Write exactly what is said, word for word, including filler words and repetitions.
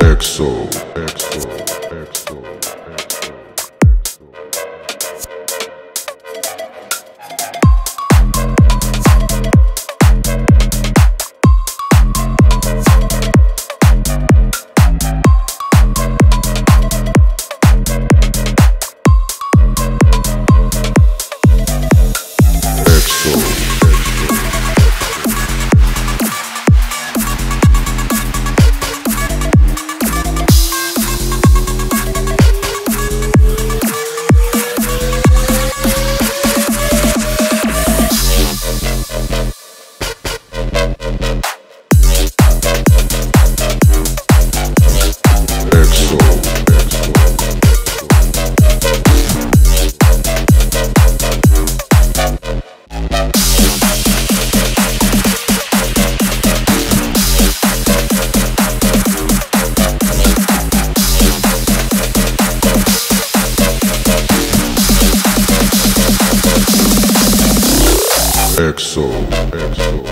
Exo, Exo, Exo, Exo. Exo, Exo.